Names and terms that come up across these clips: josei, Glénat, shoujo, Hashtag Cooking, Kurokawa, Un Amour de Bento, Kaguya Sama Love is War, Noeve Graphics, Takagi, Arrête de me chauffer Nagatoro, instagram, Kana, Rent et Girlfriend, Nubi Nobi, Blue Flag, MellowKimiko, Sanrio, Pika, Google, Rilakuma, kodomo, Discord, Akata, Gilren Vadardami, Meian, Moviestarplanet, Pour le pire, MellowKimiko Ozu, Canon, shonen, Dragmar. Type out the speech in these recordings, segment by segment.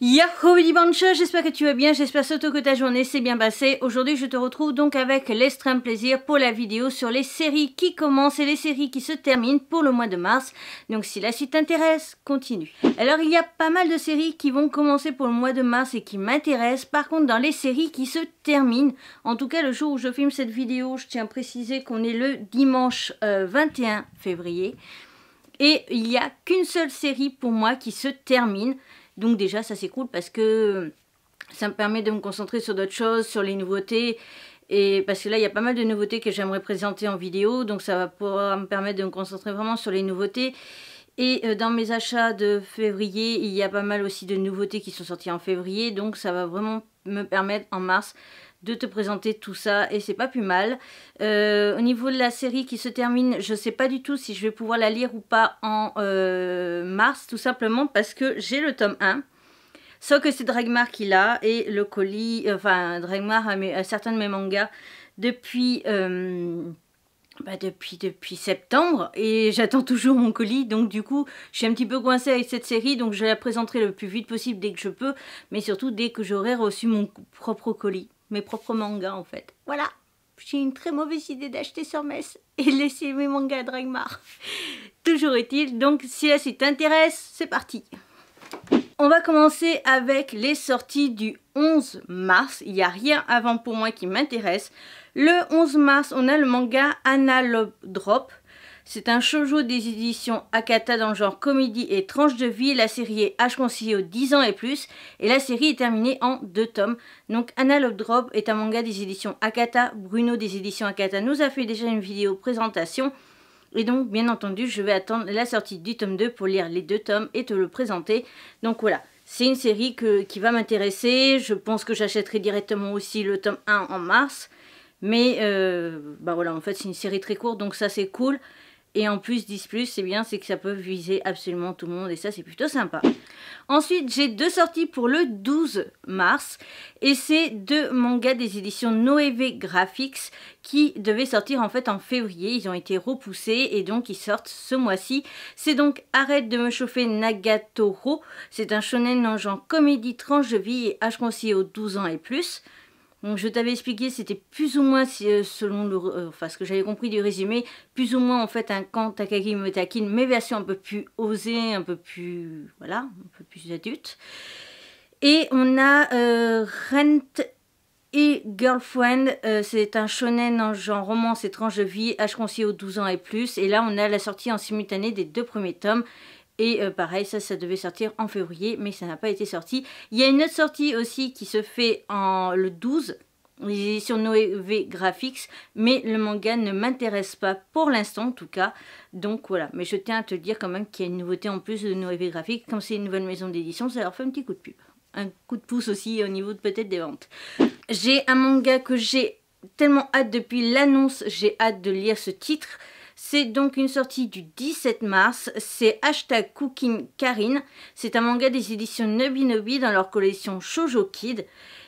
Yahoo Bancha, j'espère que tu vas bien, j'espère surtout que ta journée s'est bien passée. Aujourd'hui je te retrouve donc avec l'extrême plaisir pour la vidéo sur les séries qui commencent et les séries qui se terminent pour le mois de mars. Donc si la suite t'intéresse, continue. Alors il y a pas mal de séries qui vont commencer pour le mois de mars et qui m'intéressent. Par contre dans les séries qui se terminent, en tout cas le jour où je filme cette vidéo, je tiens à préciser qu'on est le dimanche 21 février. Et il n'y a qu'une seule série pour moi qui se termine. Donc déjà ça c'est cool parce que ça me permet de me concentrer sur d'autres choses, sur les nouveautés. Et parce que là il y a pas mal de nouveautés que j'aimerais présenter en vidéo. Donc ça va pouvoir me permettre de me concentrer vraiment sur les nouveautés. Et dans mes achats de février, il y a pas mal aussi de nouveautés qui sont sorties en février. Donc ça va vraiment me permettre en mars de te présenter tout ça et c'est pas plus mal. Au niveau de la série qui se termine, je sais pas du tout si je vais pouvoir la lire ou pas en mars, tout simplement parce que j'ai le tome 1. Sauf que c'est Dragmar qui l'a et le colis, enfin Dragmar a certains de mes mangas depuis, depuis septembre et j'attends toujours mon colis, donc du coup je suis un petit peu coincée avec cette série, donc je la présenterai le plus vite possible dès que je peux, mais surtout dès que j'aurai reçu mon propre colis. Mes propres mangas en fait. Voilà, j'ai une très mauvaise idée d'acheter sur Metz et laisser mes mangas à Dragmar. Toujours est-il, donc si la suite t'intéresse, c'est parti. On va commencer avec les sorties du 11 mars. Il n'y a rien avant pour moi qui m'intéresse. Le 11 mars, on a le manga Analog Drop. C'est un shoujo des éditions Akata dans le genre comédie et tranche de vie. La série est âge conseillé aux 10 ans et plus. Et la série est terminée en 2 tomes. Donc Analog Drop est un manga des éditions Akata. Bruno des éditions Akata nous a fait déjà une vidéo présentation. Et donc bien entendu je vais attendre la sortie du tome 2 pour lire les 2 tomes et te le présenter. Donc voilà, c'est une série qui va m'intéresser. Je pense que j'achèterai directement aussi le tome 1 en mars. Mais bah voilà, en fait c'est une série très courte donc ça c'est cool. Et en plus 10+, c'est bien, c'est que ça peut viser absolument tout le monde et ça c'est plutôt sympa. Ensuite j'ai 2 sorties pour le 12 mars et c'est 2 mangas des éditions Noeve Graphics qui devaient sortir en fait en février. Ils ont été repoussés et donc ils sortent ce mois-ci. C'est donc Arrête de me chauffer Nagatoro. C'est un shonen en genre comédie, tranche de vie et âge conseillé aux 12 ans et plus. Donc je t'avais expliqué, c'était plus ou moins, selon le, enfin, ce que j'avais compris du résumé, plus ou moins en fait un Quand Takagi me taquine, mais version un peu plus osée, un peu plus, voilà, un peu plus adulte. Et on a Rent et Girlfriend, c'est un shonen en genre romance et tranche de vie, âge conseillé aux 12 ans et plus. Et là on a la sortie en simultané des 2 premiers tomes. Et pareil, ça devait sortir en février, mais ça n'a pas été sorti. Il y a une autre sortie aussi qui se fait le 12, les éditions Noeve Graphics, mais le manga ne m'intéresse pas pour l'instant en tout cas. Donc voilà, mais je tiens à te dire quand même qu'il y a une nouveauté en plus de Noeve Graphics. Comme c'est une nouvelle maison d'édition, ça leur fait un petit coup de pub. Un coup de pouce aussi au niveau de peut-être des ventes. J'ai un manga que j'ai tellement hâte depuis l'annonce, j'ai hâte de lire ce titre. C'est donc une sortie du 17 mars, c'est Hashtag Cooking Karine. C'est un manga des éditions Nubi Nobi dans leur collection Shoujo Kid.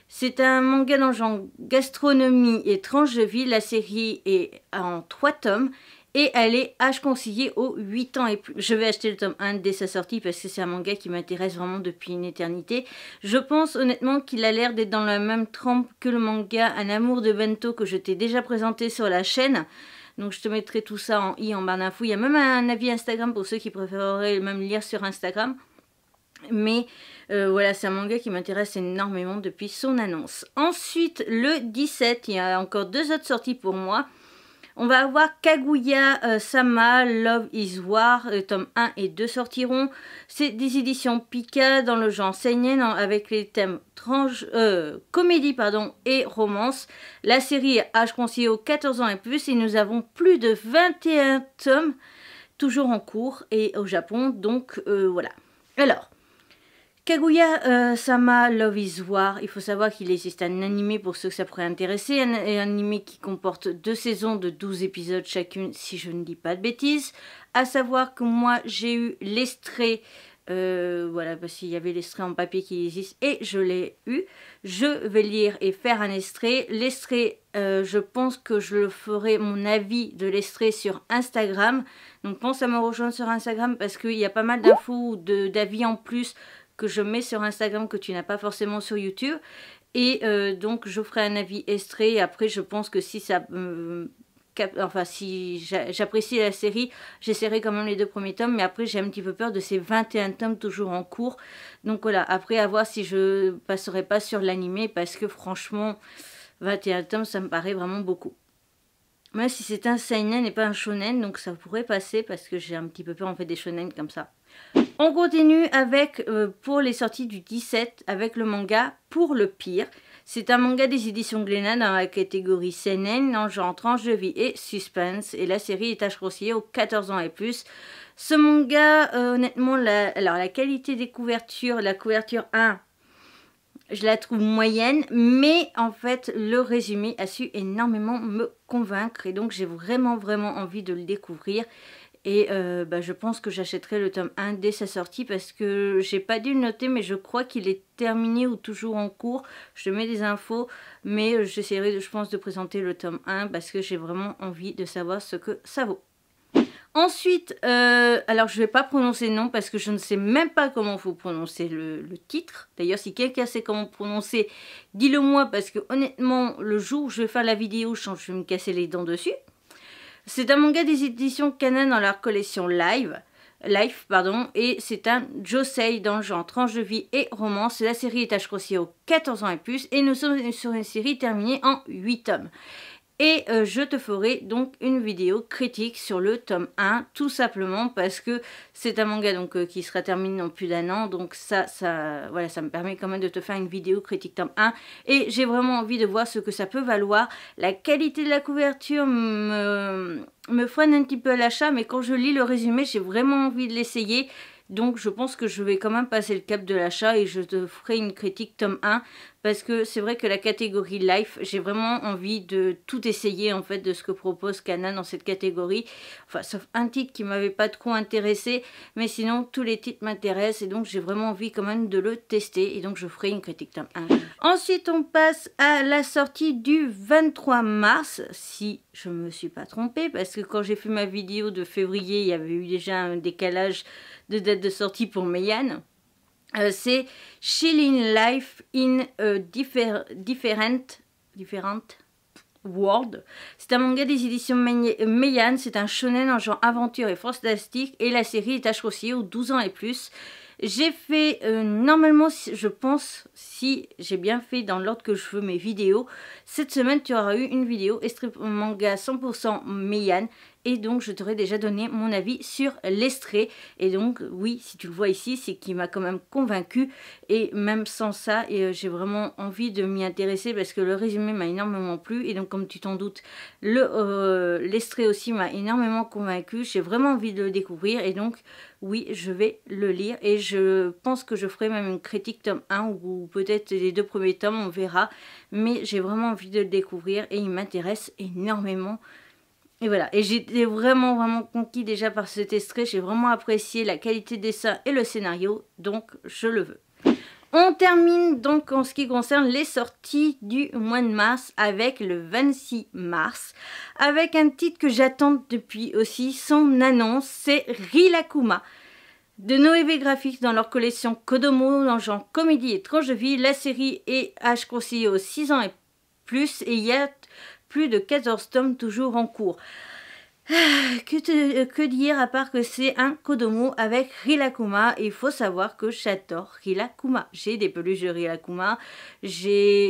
C'est un manga dans le genre gastronomie et tranche de vie. La série est en 3 tomes et elle est âge conseillé aux 8 ans et plus. Je vais acheter le tome 1 dès sa sortie parce que c'est un manga qui m'intéresse vraiment depuis une éternité. Je pense honnêtement qu'il a l'air d'être dans la même trempe que le manga Un Amour de Bento que je t'ai déjà présenté sur la chaîne. Donc je te mettrai tout ça en i en barre d'infos. Il y a même un avis Instagram pour ceux qui préféreraient même lire sur Instagram. Mais voilà, c'est un manga qui m'intéresse énormément depuis son annonce. Ensuite, le 17, il y a encore 2 autres sorties pour moi. On va avoir Kaguya Sama Love is War, tome 1 et 2 sortiront. C'est des éditions Pika dans le genre seinen avec les thèmes comédie pardon, et romance. La série est âge conseillé aux 14 ans et plus et nous avons plus de 21 tomes toujours en cours et au Japon. Donc voilà. Alors, Kaguya Sama Love is War, il faut savoir qu'il existe un animé pour ceux que ça pourrait intéresser, un animé qui comporte 2 saisons de 12 épisodes chacune si je ne dis pas de bêtises, à savoir que moi j'ai eu l'extrait, voilà parce qu'il y avait l'extrait en papier qui existe et je l'ai eu, je vais lire et faire un extrait, je pense que je le ferai mon avis de l'extrait sur Instagram, donc pense à me rejoindre sur Instagram parce qu'il y a pas mal d'infos, d'avis en plus que je mets sur Instagram que tu n'as pas forcément sur YouTube. Et donc je ferai un avis extrait et après je pense que si ça... Enfin, si j'apprécie la série, j'essaierai quand même les deux premiers tomes, mais après j'ai un petit peu peur de ces 21 tomes toujours en cours. Donc voilà, après à voir si je passerai pas sur l'animé, parce que franchement, 21 tomes ça me paraît vraiment beaucoup. Même si c'est un seinen et pas un shonen, donc ça pourrait passer parce que j'ai un petit peu peur en fait des shonen comme ça. On continue avec, pour les sorties du 17, avec le manga Pour le pire. C'est un manga des éditions Glénat dans la catégorie seinen, en genre tranche de vie et suspense. Et la série est à conseiller aux 14 ans et plus. Ce manga, honnêtement, alors la qualité des couvertures, la couverture 1, je la trouve moyenne. Mais en fait, le résumé a su énormément me convaincre. Et donc, j'ai vraiment envie de le découvrir. Et bah, je pense que j'achèterai le tome 1 dès sa sortie parce que j'ai pas dû le noter, mais je crois qu'il est terminé ou toujours en cours. Je te mets des infos, mais j'essaierai, je pense, de présenter le tome 1 parce que j'ai vraiment envie de savoir ce que ça vaut. Ensuite, alors je vais pas prononcer le nom parce que je ne sais même pas comment faut prononcer le titre. D'ailleurs, si quelqu'un sait comment prononcer, dis-le moi parce que honnêtement, le jour où je vais faire la vidéo, je vais me casser les dents dessus. C'est un manga des éditions Canon dans leur collection Life, et c'est un josei dans le genre tranche de vie et romance. La série est à conseiller aux 14 ans et plus, et nous sommes sur une série terminée en 8 tomes. Et je te ferai donc une vidéo critique sur le tome 1, tout simplement parce que c'est un manga donc, qui sera terminé dans plus d'un an. Donc ça, voilà, ça me permet quand même de te faire une vidéo critique tome 1. Et j'ai vraiment envie de voir ce que ça peut valoir. La qualité de la couverture me freine un petit peu à l'achat, mais quand je lis le résumé, j'ai vraiment envie de l'essayer. Donc je pense que je vais quand même passer le cap de l'achat et je te ferai une critique tome 1 parce que c'est vrai que la catégorie Life, j'ai vraiment envie de tout essayer en fait de ce que propose Kana dans cette catégorie. Enfin, sauf un titre qui m'avait pas trop intéressé, mais sinon tous les titres m'intéressent et donc j'ai vraiment envie quand même de le tester et donc je ferai une critique tome 1. Ensuite on passe à la sortie du 23 mars, si je me suis pas trompée, parce que quand j'ai fait ma vidéo de février, il y avait eu déjà un décalage de date de sortie pour Meian. C'est Chilling Life in a different World. C'est un manga des éditions Meian. C'est un shonen en genre aventure et fantastique. Et la série est à conseiller aux 12 ans et plus. J'ai fait, normalement, je pense, si j'ai bien fait dans l'ordre que je veux mes vidéos, cette semaine tu auras eu une vidéo extrait manga 100% Meian. Et donc je t'aurais déjà donné mon avis sur l'extrait. Et donc oui, si tu le vois ici, c'est qu'il m'a quand même convaincu. Et même sans ça, j'ai vraiment envie de m'y intéresser parce que le résumé m'a énormément plu. Et donc comme tu t'en doutes, l'extrait aussi m'a énormément convaincu. J'ai vraiment envie de le découvrir. Et donc oui, je vais le lire. Et je pense que je ferai même une critique tome 1 ou peut-être les deux premiers tomes, on verra. Mais j'ai vraiment envie de le découvrir et il m'intéresse énormément. Et voilà, et j'étais vraiment conquis déjà par cet extrait, j'ai vraiment apprécié la qualité des dessins et le scénario, donc je le veux. On termine donc en ce qui concerne les sorties du mois de mars avec le 26 mars, avec un titre que j'attends depuis aussi son annonce, c'est Rilakuma. De Noeve Graphics dans leur collection Kodomo, dans le genre comédie et tranche de vie, la série est conseillée aux 6 ans et plus, et il y a plus de 14 tomes toujours en cours. Que dire à part que c'est un Kodomo avec Rilakuma. Il faut savoir que j'adore Rilakuma. J'ai des peluches de Rilakuma. J'ai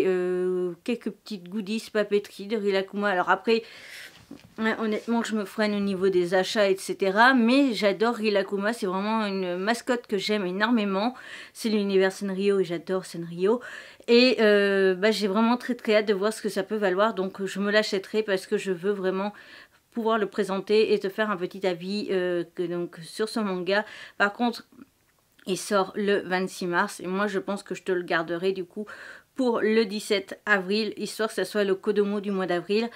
quelques petites goodies papeteries de Rilakuma. Alors après, honnêtement, je me freine au niveau des achats, etc. Mais j'adore Rilakuma. C'est vraiment une mascotte que j'aime énormément. C'est l'univers Sanrio et j'adore Sanrio. Et bah, j'ai vraiment très hâte de voir ce que ça peut valoir. Donc je me l'achèterai parce que je veux vraiment pouvoir le présenter et te faire un petit avis donc, sur ce manga. Par contre, il sort le 26 mars. Et moi, je pense que je te le garderai du coup pour le 17 avril. Histoire que ça soit le Kodomo du mois d'avril.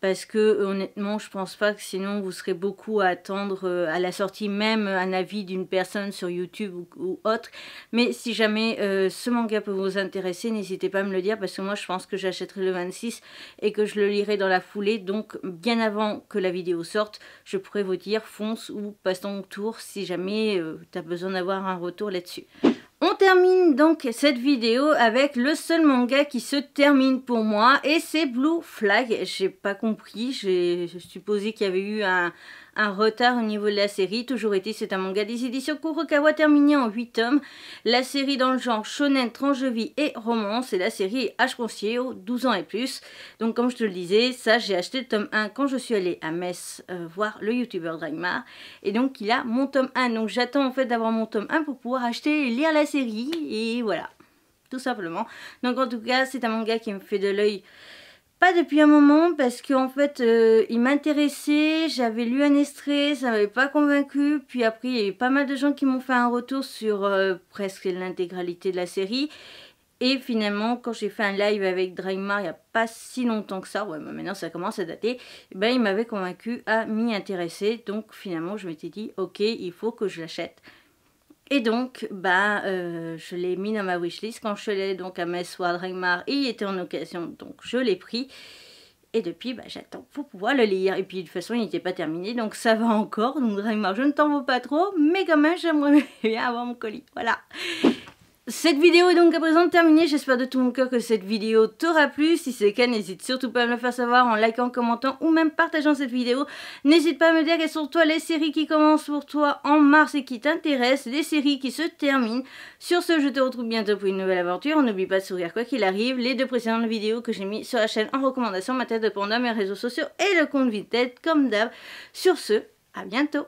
Parce que honnêtement, je pense pas que sinon vous serez beaucoup à attendre à la sortie, même un avis d'une personne sur YouTube ou autre. Mais si jamais ce manga peut vous intéresser, n'hésitez pas à me le dire parce que moi je pense que j'achèterai le 26 et que je le lirai dans la foulée. Donc bien avant que la vidéo sorte, je pourrais vous dire fonce ou passe ton tour si jamais tu as besoin d'avoir un retour là-dessus. On termine donc cette vidéo avec le seul manga qui se termine pour moi et c'est Blue Flag. J'ai pas compris, j'ai supposé qu'il y avait eu un retard au niveau de la série. Toujours été, c'est un manga des éditions Kurokawa terminé en 8 tomes. La série dans le genre shonen, tranche de vie et romance. Et la série est âge conseillé aux 12 ans et plus. Donc comme je te le disais, ça j'ai acheté le tome 1 quand je suis allée à Metz voir le youtubeur Dragmar. Et donc il a mon tome 1. Donc j'attends en fait d'avoir mon tome 1 pour pouvoir acheter et lire la série. Et voilà, tout simplement. Donc en tout cas, c'est un manga qui me fait de l'œil. Pas depuis un moment parce qu'en fait il m'intéressait, j'avais lu un extrait, ça m'avait pas convaincu, puis après il y a eu pas mal de gens qui m'ont fait un retour sur presque l'intégralité de la série et finalement quand j'ai fait un live avec Dragmar il n'y a pas si longtemps que ça, ouais mais maintenant ça commence à dater, et ben il m'avait convaincu à m'y intéresser donc finalement je m'étais dit ok il faut que je l'achète. Et donc, je l'ai mis dans ma wishlist. Quand je l'ai donc à Metz soir, Dragmar, il était en occasion, donc je l'ai pris. Et depuis, j'attends pour pouvoir le lire. Et puis, de toute façon, il n'était pas terminé, donc ça va encore. Donc, Dragmar, je ne t'en veux pas trop, mais quand même, j'aimerais bien avoir mon colis. Voilà. Cette vidéo est donc à présent terminée, j'espère de tout mon cœur que cette vidéo t'aura plu, si c'est le cas n'hésite surtout pas à me le faire savoir en likant, commentant ou même partageant cette vidéo. N'hésite pas à me dire quelles sont toi les séries qui commencent pour toi en mars et qui t'intéressent, les séries qui se terminent. Sur ce, je te retrouve bientôt pour une nouvelle aventure, n'oublie pas de sourire quoi qu'il arrive, les deux précédentes vidéos que j'ai mis sur la chaîne en recommandation, ma tête de panda, mes réseaux sociaux et le compte Vinted comme d'hab. Sur ce, à bientôt.